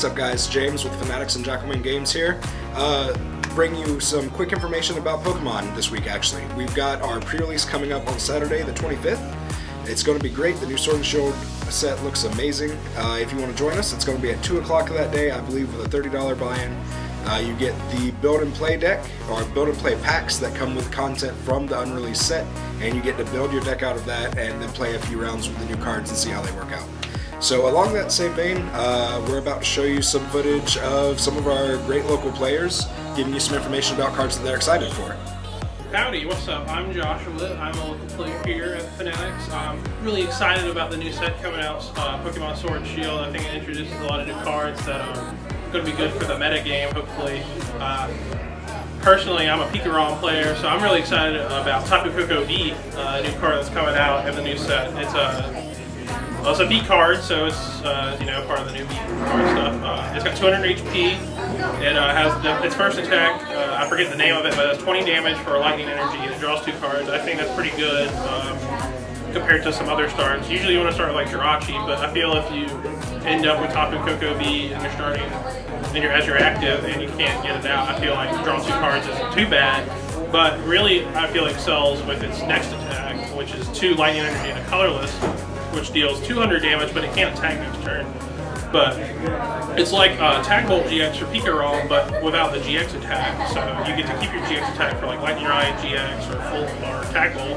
What's up guys, James with Fanatics and Jackalmen Games here. Bring you some quick information about Pokemon this week actually. We've got our pre-release coming up on Saturday the 25th. It's going to be great. The new Sword and Shield set looks amazing. If you want to join us, it's going to be at 2 o'clock that day, I believe, with a $30 buy-in. You get the build and play deck, or build and play packs that come with content from the unreleased set, and you get to build your deck out of that and then play a few rounds with the new cards and see how they work out. So along that same vein, we're about to show you some footage of some of our great local players, giving you some information about cards that they're excited for. Howdy, what's up? I'm Joshua. I'm a local player here at Fanatics. I'm really excited about the new set coming out, Pokemon Sword and Shield. I think it introduces a lot of new cards that are going to be good for the meta game, hopefully. Personally, I'm a Pikarom player, so I'm really excited about Tapu Koko V, a new card that's coming out in the new set. It's a V card, so it's part of the new V card stuff. It's got 200 HP. It has its first attack. I forget the name of it, but it's 20 damage for lightning energy, and it draws two cards. I think that's pretty good compared to some other starts. Usually, you want to start like Jirachi, but I feel if you end up with Tapu Koko V and you're starting as you're active and you can't get it out, I feel like draw two cards isn't too bad. But really, I feel it excels with its next attack, which is two lightning energy and a colorless, which deals 200 damage, but it can't attack next turn. But it's like Tackle GX or Pikarom, but without the GX attack. So you get to keep your GX attack for like Lightning Ride GX or Tackle.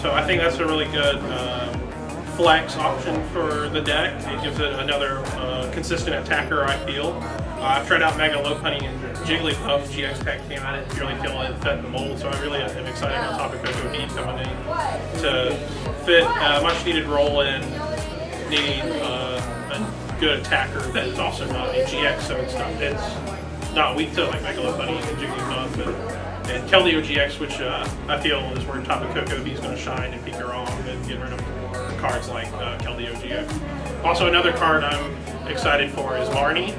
So I think that's a really good flex option for the deck. It gives it another consistent attacker, I feel. I've tried out Mega Lopunny and Jigglypuff GX pack came out. I didn't really feel it fit the mold, so I really am excited on top of Koko V coming in to fit a much needed role in needing a good attacker that is also not a GX, so it's not weak to like Mega Lopunny and Jigglypuff, and Keldeo GX, which I feel is where top of Koko V is going to shine and Pikarom and get rid of more cards like Keldeo GX. Also, another card I'm excited for is Marnie.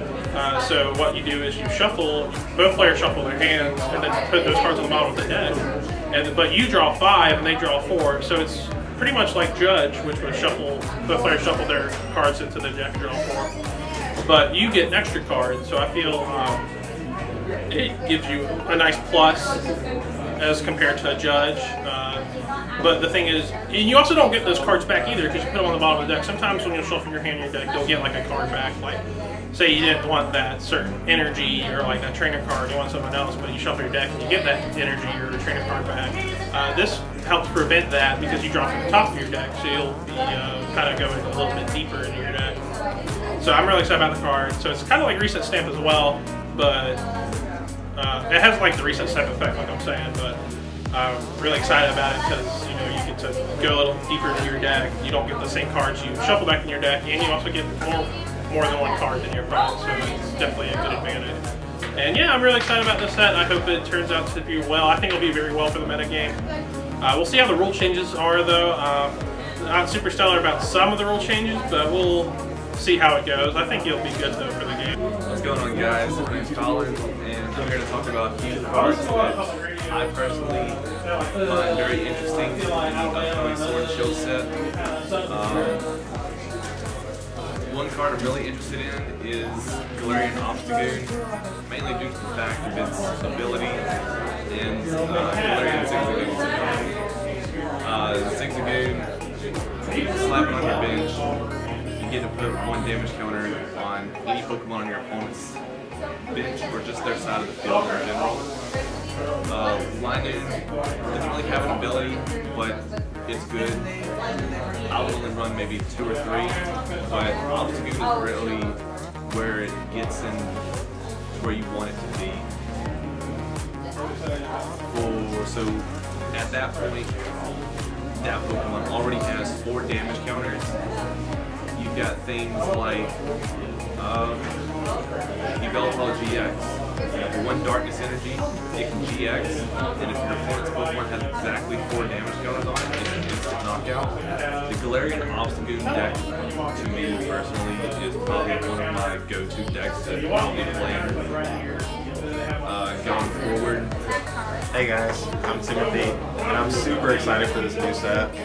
So what you do is you shuffle, both players shuffle their hands, and then put those cards on the bottom of the deck. But you draw five and they draw four, so it's pretty much like Judge, which would shuffle, both players shuffle their cards into the deck and draw four. But you get an extra card, so I feel it gives you a nice plus as compared to a Judge. But the thing is, and you also don't get those cards back either because you put them on the bottom of the deck. Sometimes when you shuffle your hand in your deck, you'll get like a card back. Like, say you didn't want that certain energy or like that trainer card, you want something else, but you shuffle your deck and you get that energy or the trainer card back. This helps prevent that because you draw from the top of your deck, so you'll be kind of going a little bit deeper into your deck. So I'm really excited about the card. So it's kind of like Reset Stamp as well, but it has like the Reset Stamp effect, like I'm saying, but I'm really excited about it because you get to go a little deeper into your deck. You don't get the same cards you shuffle back in your deck, and you also get more than one card in your opponent, so it's definitely a good advantage. And yeah, I'm really excited about this set. I hope it turns out to do well. I think it'll be very well for the metagame. We'll see how the rule changes are, though. Not super stellar about some of the rule changes, but we'll see how it goes. I think it'll be good, though, for the game. What's going on, guys? My name's Colin, and I'm here to talk about new cards that I personally find very interesting in the upcoming Sword and Shield set. One card I'm really interested in is Galarian Obstagoon, mainly due to the fact of its ability and Galarian Zigzagoon. Zigzagoon, you slap it on your bench, you get to put one damage counter on any Pokemon on your opponent's bench or just their side of the field in general. Linoon doesn't really have an ability, but it's good. I would only run maybe two or three, but Obstagoon is really where it gets in where you want it to be. So at that point, that Pokemon already has four damage counters. You've got things like Jigglypuff GX. For one darkness energy, it can GX, and if your opponent's Pokemon has exactly four damage counters on it, it's an instant knockout. The Galarian Obstagoon deck, to me personally, is probably one of my go-to decks that I'll be playing going forward. Hey guys, I'm Timothy, and I'm super excited for this new set.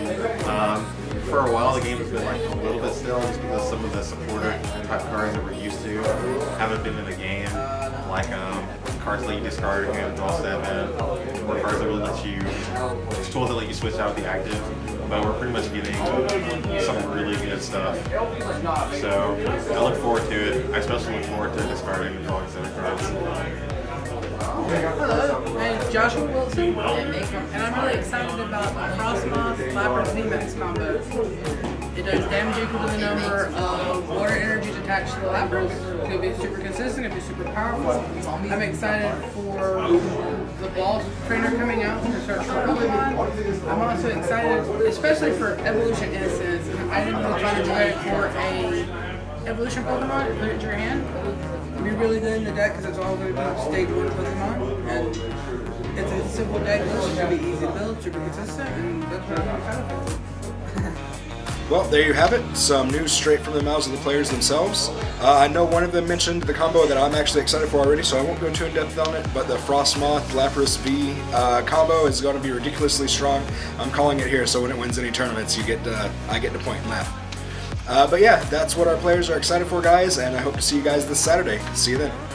for a while the game has been like a little bit still just because some of the supporter type cards that we're used to haven't been in the game. Like cards that you discard if you have draw 7, or cards that will let you, tools that let you switch out the active. But we're pretty much getting some really good stuff. So I look forward to it. I especially look forward to discarding and drawing 7 cards. Hello, I'm Joshua Wilson, and I'm really excited about the Crosmos Lapras VMAX combo. It does damage equal to the number of water energies attached to the Lapras. It'll be super consistent, it'll be super powerful. I'm excited for the ball trainer coming out to search for Pokemon. I'm also excited, especially for Evolution Incense, an item that's trying to play for a evolution Pokemon and put it in your hand. Be really good in the deck because it's all going to be stage 1 Pokemon, and it's a simple deck, it's going to be easy to build, super consistent, and that's what I'm going to. Well, there you have it, some news straight from the mouths of the players themselves. I know one of them mentioned the combo that I'm actually excited for already, so I won't go too in-depth on it, but the Frosmoth Lapras V combo is going to be ridiculously strong. I'm calling it here, so when it wins any tournaments, you get I get to point and laugh. But yeah, that's what our players are excited for, guys, and I hope to see you guys this Saturday. See you then.